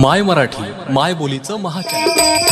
My Marathi माय बोलीचं महाचॅनल।